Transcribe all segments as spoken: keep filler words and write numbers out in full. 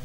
Onların bu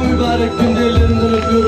mübarek günlerinde öpüyorum.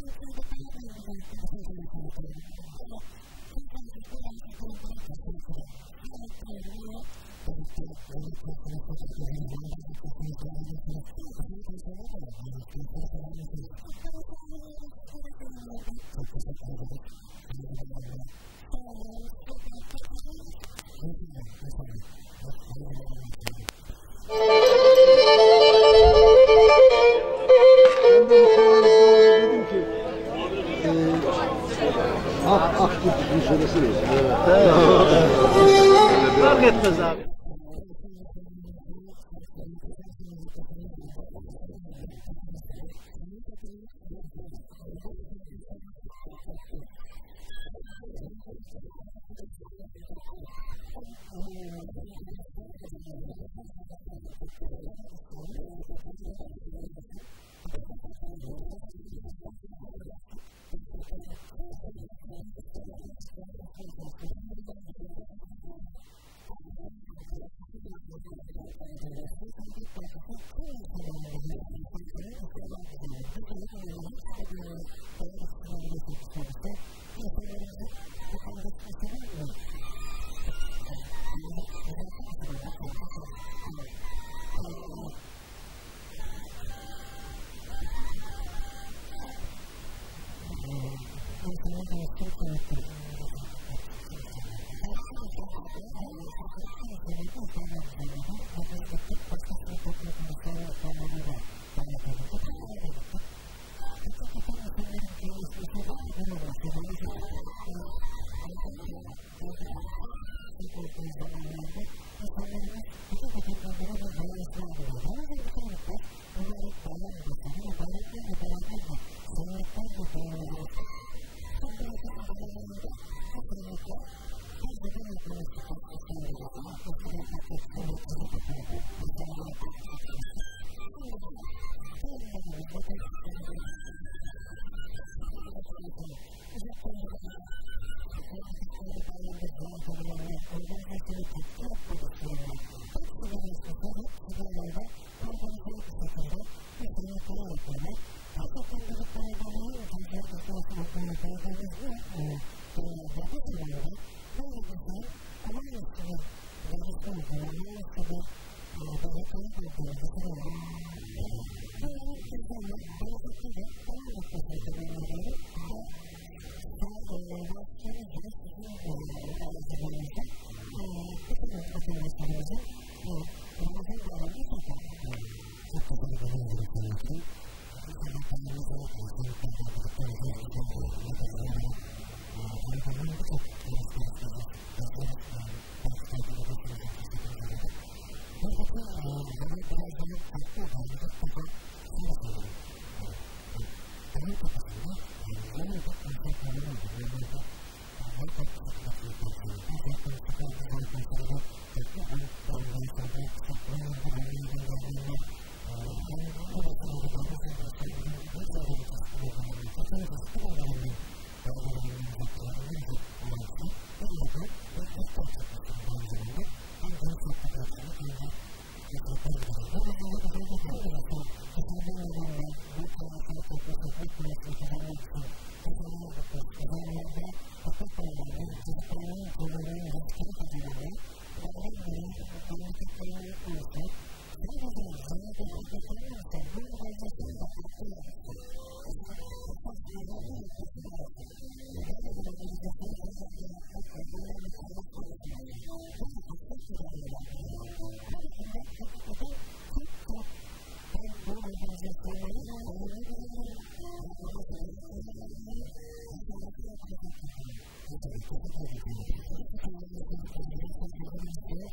Thank